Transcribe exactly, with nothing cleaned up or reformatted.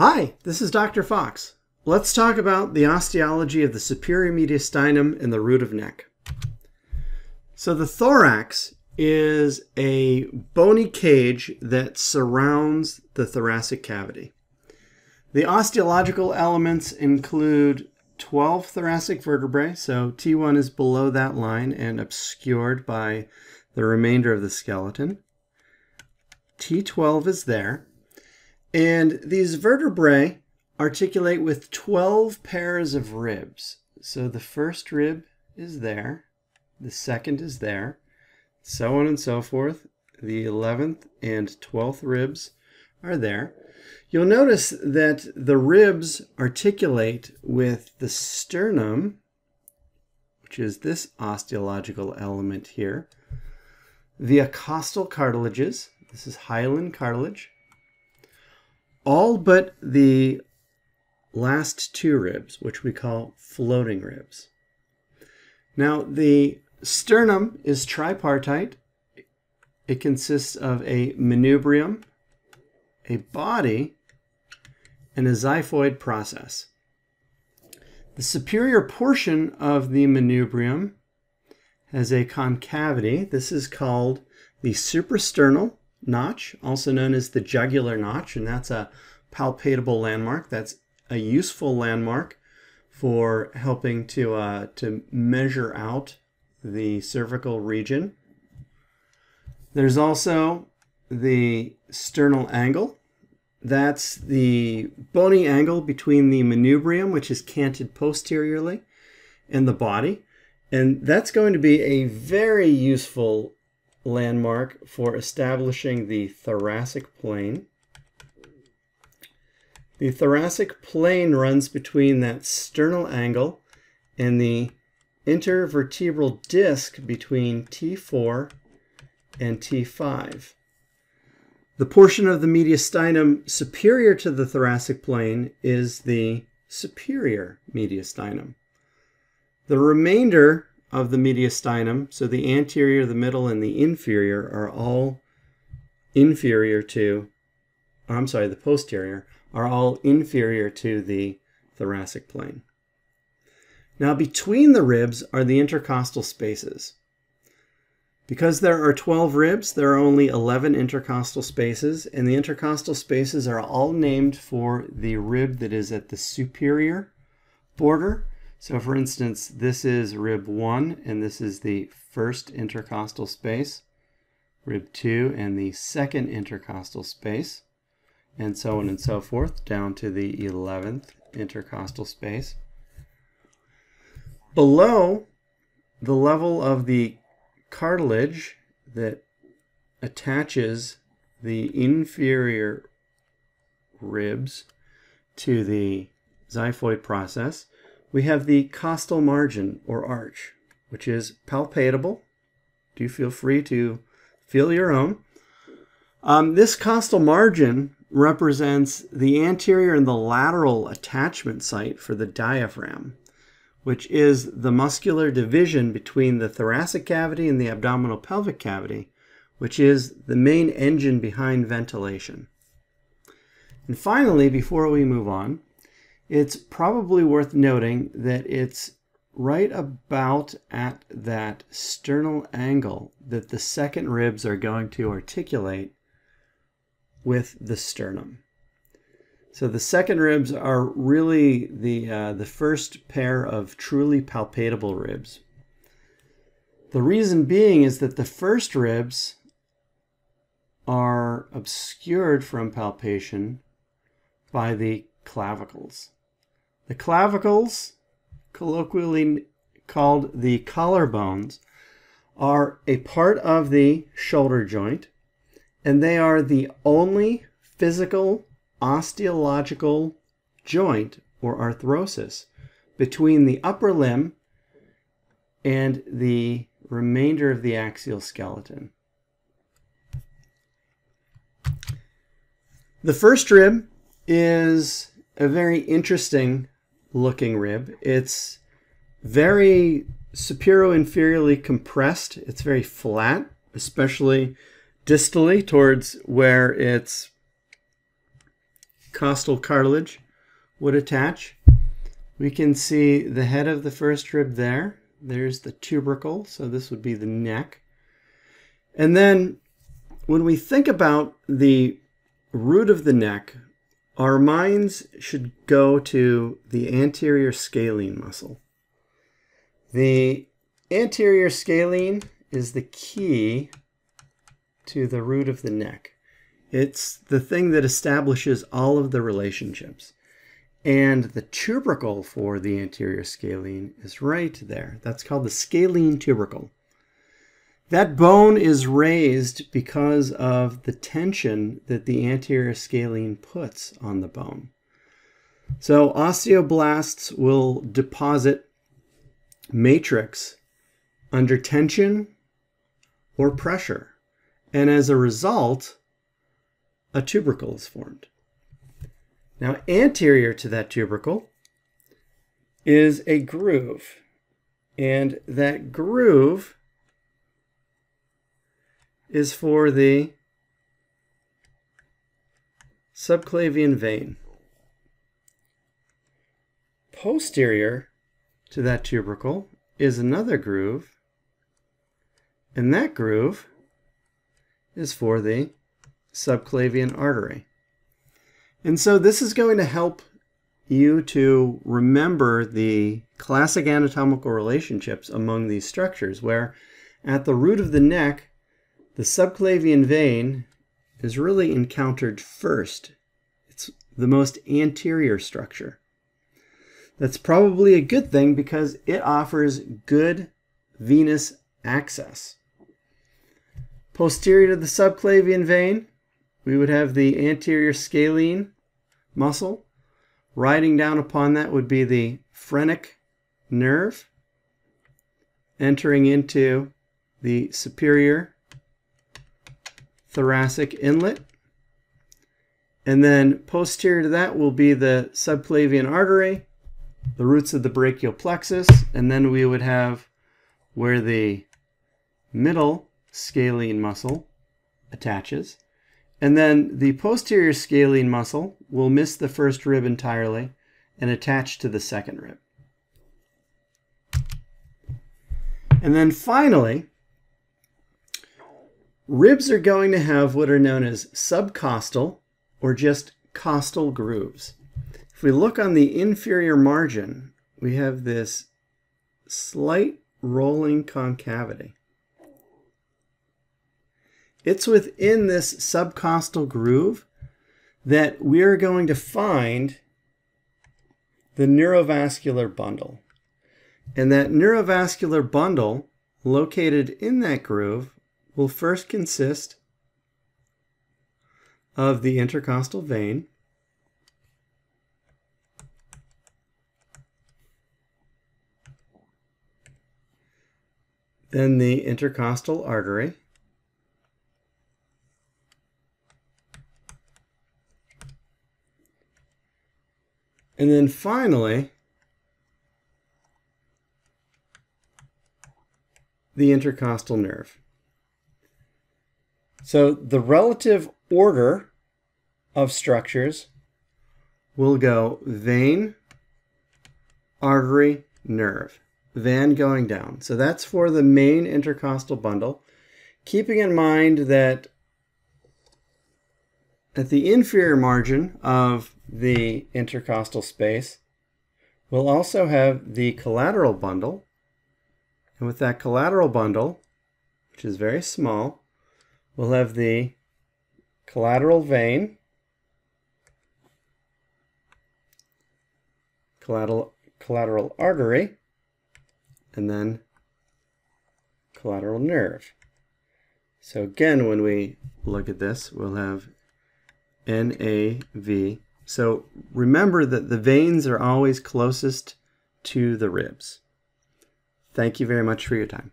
Hi, this is Doctor Fox. Let's talk about the osteology of the superior mediastinum and the root of neck. So the thorax is a bony cage that surrounds the thoracic cavity. The osteological elements include twelve thoracic vertebrae, so T one is below that line and obscured by the remainder of the skeleton. T twelve is there. And these vertebrae articulate with twelve pairs of ribs. So the first rib is there, the second is there, so on and so forth. The eleventh and twelfth ribs are there. You'll notice that the ribs articulate with the sternum, which is this osteological element here, the costal cartilages, this is hyaline cartilage, all but the last two ribs, which we call floating ribs. Now, the sternum is tripartite. It consists of a manubrium, a body, and a xiphoid process. The superior portion of the manubrium has a concavity. This is called the suprasternal notch, also known as the jugular notch, and that's a palpatable landmark. That's a useful landmark for helping to, uh, to measure out the cervical region. There's also the sternal angle. That's the bony angle between the manubrium, which is canted posteriorly, and the body. And that's going to be a very useful landmark for establishing the thoracic plane. The thoracic plane runs between that sternal angle and the intervertebral disc between T four and T five. The portion of the mediastinum superior to the thoracic plane is the superior mediastinum. The remainder of the mediastinum, so the anterior, the middle, and the inferior are all inferior to, or I'm sorry, the posterior, are all inferior to the thoracic plane. Now, between the ribs are the intercostal spaces. Because there are twelve ribs, there are only eleven intercostal spaces, and the intercostal spaces are all named for the rib that is at the superior border. So for instance, this is rib one, and this is the first intercostal space, rib two, and the second intercostal space, and so on and so forth, down to the eleventh intercostal space. Below the level of the cartilage that attaches the inferior ribs to the xiphoid process, we have the costal margin or arch, which is palpatable. Do feel free to feel your own. Um, this costal margin represents the anterior and the lateral attachment site for the diaphragm, which is the muscular division between the thoracic cavity and the abdominal pelvic cavity, which is the main engine behind ventilation. And finally, before we move on, it's probably worth noting that it's right about at that sternal angle that the second ribs are going to articulate with the sternum. So the second ribs are really the, uh, the first pair of truly palpatable ribs. The reason being is that the first ribs are obscured from palpation by the clavicles. The clavicles, colloquially called the collarbones, are a part of the shoulder joint, and they are the only physical osteological joint or arthrosis between the upper limb and the remainder of the axial skeleton. The first rib is a very interesting looking rib. It's very supero-inferiorly compressed. It's very flat, especially distally towards where it's costal cartilage would attach. We can see the head of the first rib there. There's the tubercle, so this would be the neck. And then when we think about the root of the neck, our minds should go to the anterior scalene muscle. The anterior scalene is the key to the root of the neck. It's the thing that establishes all of the relationships. And the tubercle for the anterior scalene is right there. That's called the scalene tubercle. That bone is raised because of the tension that the anterior scalene puts on the bone. So osteoblasts will deposit matrix under tension or pressure. And as a result, a tubercle is formed. Now, anterior to that tubercle is a groove. And that groove is for the subclavian vein. Posterior to that tubercle is another groove, and that groove is for the subclavian artery. And so this is going to help you to remember the classic anatomical relationships among these structures, where at the root of the neck, the subclavian vein is really encountered first. It's the most anterior structure. That's probably a good thing because it offers good venous access. Posterior to the subclavian vein, we would have the anterior scalene muscle. Riding down upon that would be the phrenic nerve, entering into the superior thoracic inlet. And then posterior to that will be the subclavian artery, the roots of the brachial plexus, and then we would have where the middle scalene muscle attaches. And then the posterior scalene muscle will miss the first rib entirely and attach to the second rib. And then finally, ribs are going to have what are known as subcostal or just costal grooves. If we look on the inferior margin, we have this slight rolling concavity. It's within this subcostal groove that we're going to find the neurovascular bundle. And that neurovascular bundle located in that groove will first consist of the intercostal vein, then the intercostal artery, and then finally the intercostal nerve. So the relative order of structures will go vein, artery, nerve. Van going down. So that's for the main intercostal bundle. Keeping in mind that at the inferior margin of the intercostal space, we'll also have the collateral bundle. And with that collateral bundle, which is very small, we'll have the collateral vein, collateral, collateral artery, and then collateral nerve. So again, when we look at this, we'll have N A V. So remember that the veins are always closest to the ribs. Thank you very much for your time.